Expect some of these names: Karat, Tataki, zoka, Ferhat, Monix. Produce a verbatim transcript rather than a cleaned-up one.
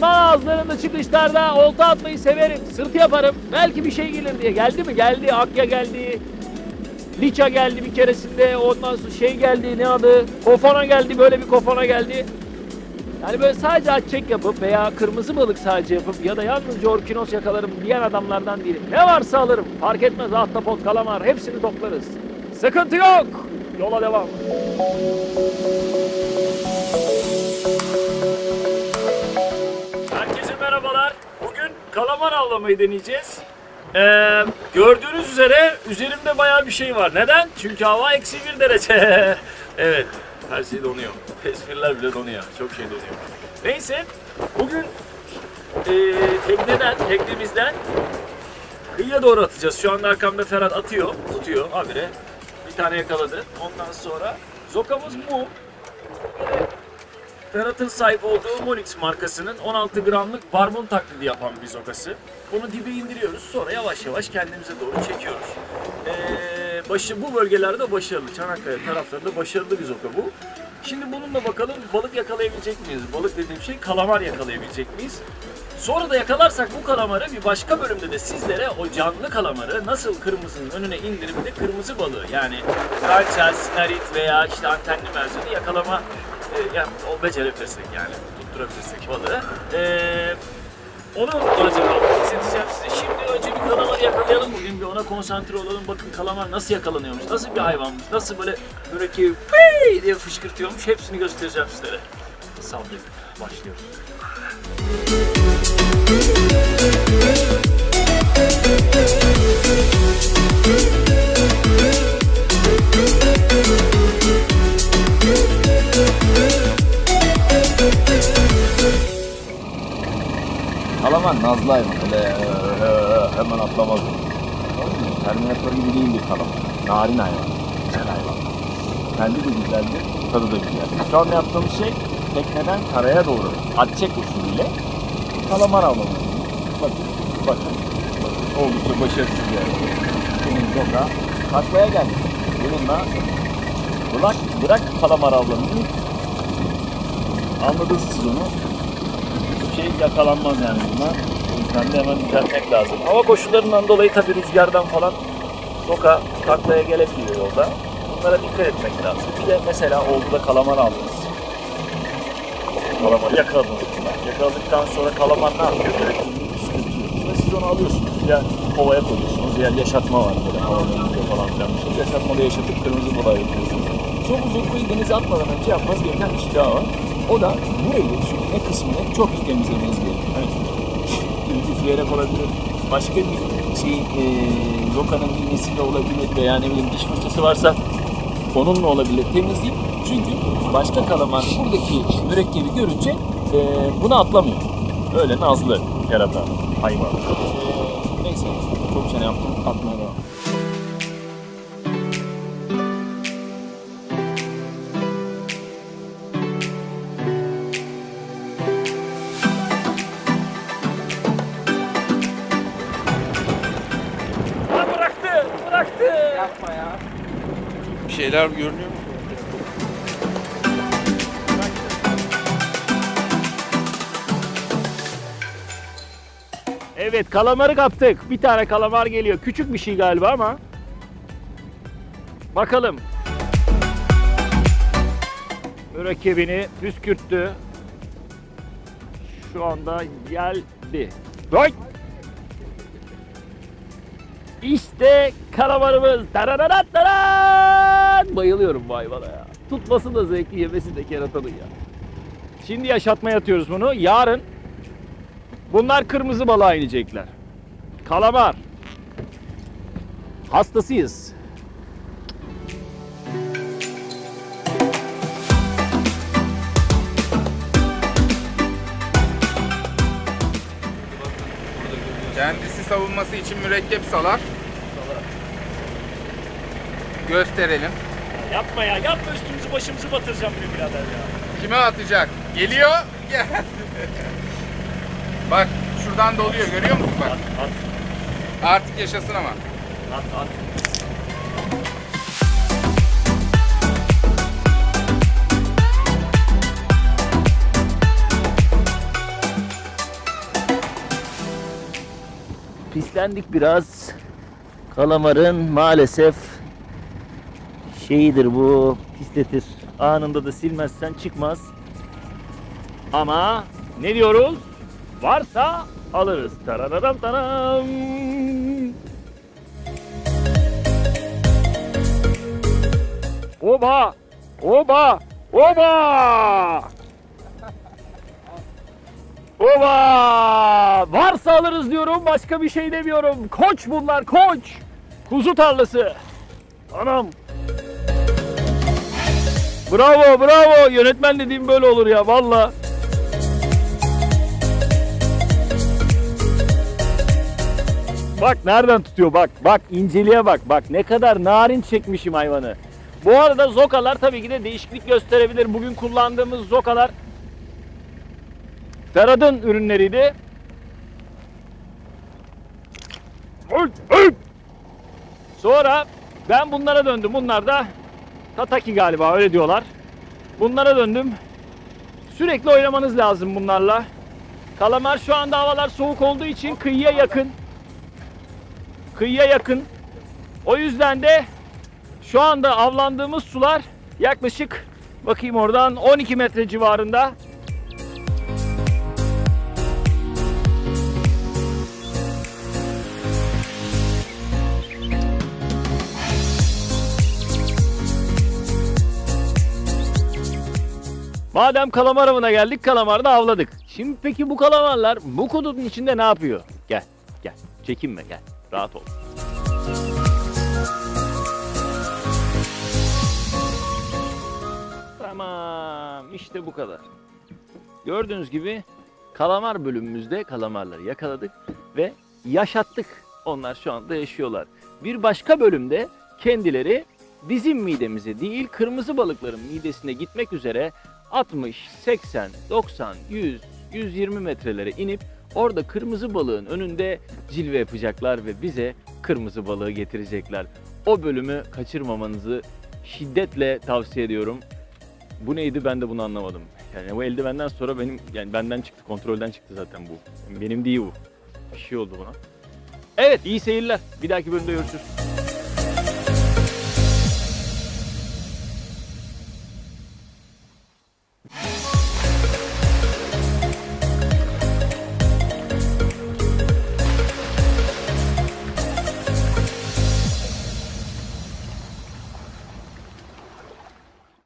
mal ağızlarında çıkışlarda olta atmayı severim. Sırt yaparım. Belki bir şey gelir diye. Geldi mi? Geldi. Akya geldi. Liça geldi bir keresinde. Ondan sonra şey geldi. Ne adı? Kofana geldi. Böyle bir kofana geldi. Yani böyle sadece atçek yapıp veya kırmızı balık sadece yapıp ya da yalnızca orkinos yakalarım diyen adamlardan değilim. Ne varsa alırım. Fark etmez. Ahtapot, kalamar. Hepsini toplarız. Sıkıntı yok. Yola devam. Herkese merhabalar. Bugün kalamar avlamayı deneyeceğiz. Ee, gördüğünüz üzere üzerimde bayağı bir şey var. Neden? Çünkü hava eksi bir derece. Evet. Her şey donuyor. Espriler bile donuyor. Çok şey donuyor. Neyse. Bugün e, tekneden, teknemizden kıyıya doğru atacağız. Şu anda arkamda Ferhat atıyor. Tutuyor. Habire. Bir tane yakaladı. Ondan sonra zokamız bu. Karat'ın sahip olduğu Monix markasının on altı gramlık barbun taklidi yapan bir zokası. Bunu dibe indiriyoruz. Sonra yavaş yavaş kendimize doğru çekiyoruz. Ee, başı, bu bölgelerde başarılı. Çanakkale taraflarında başarılı bir zoka bu. Şimdi bununla bakalım balık yakalayabilecek miyiz? Balık dediğim şey kalamar yakalayabilecek miyiz? Sonra da yakalarsak bu kalamarı bir başka bölümde de sizlere o canlı kalamarı nasıl kırmızının önüne indirip de kırmızı balığı yani kalça, snarit veya işte antenli mercanı yakalama yani o becerebilirsek yani tutturabilirsek balığı ee, onu acaba bahsedeceğim size. Şimdi önce bir kalamarı yakalayalım bugün bir ona konsantre olalım bakın kalamar nasıl yakalanıyormuş, nasıl bir hayvanmış, nasıl böyle böreği pey diye fışkırtıyormuş hepsini göstereceğim sizlere. Sabredin, başlıyoruz. Kalaman nazlı hayvan, öyle hemen atlamaz. Terminatör gibi değil bir kalaman, narin hayvan, güzel hayvan. Kendi de güzeldir, tadı da güzeldir. Şu anda yaptığımız şey tekneden karaya doğru atçek usulüyle kalamar avlamak. Bakın, bakın, bakın, oldukça başarısız yani. Benim zoka kaçmaya geldi. Bununla bırak, bırak kalamar avlamayı. Anladınız siz onu. Hiçbir şey yakalanmaz yani bunlar. O yüzden de hemen düzeltmek lazım. Hava koşullarından dolayı tabii rüzgardan falan zoka taklaya gelebiliyor yolda. Bunlara dikkat etmek lazım. Bir de mesela olduda kalamar aldınız. Kalamar yakaladınız. Yakaladıktan sonra kalamar ne yapıyor? Siz onu alıyorsunuz ya kovaya koyuyorsunuz ya yaşatma var böyle falan filan. Yaşatmada yaşatıp kırmızı balığa yapıyorsunuz. Çok uzun kuyu denize atmadan önce yapmanız gereken bir şey daha var. O da burayı ne kısmını çok iyi temizlemeniz gerekiyor. Evet. Üfleyerek olabilir. Başka bir şey e, zokanın iğnesiyle olabilir veya ne bileyim diş fırçası varsa onunla olabilir. Temizleyip çünkü başka kalamar buradaki mürekkebi görünce e, bunu atlamıyor. Öyle nazlı yaratan hayvan. E, neyse çok şey yaptım atmaya devam. Şeyler görünüyor mu? Evet, kalamarı kaptık. Bir tane kalamar geliyor. Küçük bir şey galiba ama. Bakalım. Mürekkebini püskürttü. Şu anda geldi. Doy! İşte kalamarımız. Ben bayılıyorum bu hayvana ya. Tutması da zevkli, yemesi de keratanın ya. Şimdi yaşatmaya atıyoruz bunu. Yarın bunlar kırmızı balığa inecekler. Kalamar. Hastasıyız. Kendisi savunması için mürekkep salar. Gösterelim. Yapma ya, yapma üstümüzü başımızı batıracağım bir birader ya. Kime atacak? Geliyor, gel. Bak, şuradan doluyor, görüyor musun bak? At, at. Artık yaşasın ama. At, at. pislendik biraz. Kalamarın maalesef şeyidir bu, pisletir. Anında da silmezsen çıkmaz. Ama ne diyoruz? Varsa alırız. Tarararam taram. Oba! Oba! Oba! Oba! Varsa alırız diyorum, başka bir şey demiyorum. Koç bunlar, koç! Kuzu tarlası! Anam! Bravo, bravo! Yönetmen dediğim böyle olur ya, valla. Bak nereden tutuyor, bak, bak, inceliğe bak, bak. Ne kadar narin çekmişim hayvanı. Bu arada zokalar tabii ki de değişiklik gösterebilir. Bugün kullandığımız zokalar Ferhat'ın ürünleriydi. Sonra ben bunlara döndüm. Bunlar da Tataki galiba, öyle diyorlar. Bunlara döndüm. Sürekli oynamanız lazım bunlarla. Kalamar şu anda havalar soğuk olduğu için kıyıya yakın. Kıyıya yakın. O yüzden de şu anda avlandığımız sular yaklaşık, bakayım oradan, on iki metre civarında. Madem kalamar avına geldik, kalamar da avladık. Şimdi peki bu kalamarlar bu kudunun içinde ne yapıyor? Gel, gel. Çekinme, gel. Rahat ol. Tamam, işte bu kadar. Gördüğünüz gibi kalamar bölümümüzde kalamarları yakaladık ve yaşattık. Onlar şu anda yaşıyorlar. Bir başka bölümde kendileri bizim midemize değil, kırmızı balıkların midesine gitmek üzere altmış, seksen, doksan, yüz, yüz yirmi metrelere inip orada kırmızı balığın önünde cilve yapacaklar ve bize kırmızı balığı getirecekler. O bölümü kaçırmamanızı şiddetle tavsiye ediyorum. Bu neydi, ben de bunu anlamadım. Yani bu eldivenden sonra benim, yani benden çıktı, kontrolden çıktı zaten bu. Yani benim değil bu. Bir şey oldu buna. Evet, iyi seyirler. Bir dahaki bölümde görüşürüz.